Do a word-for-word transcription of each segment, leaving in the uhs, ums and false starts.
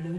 Blue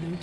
Blue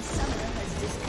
Summoner has disconnected.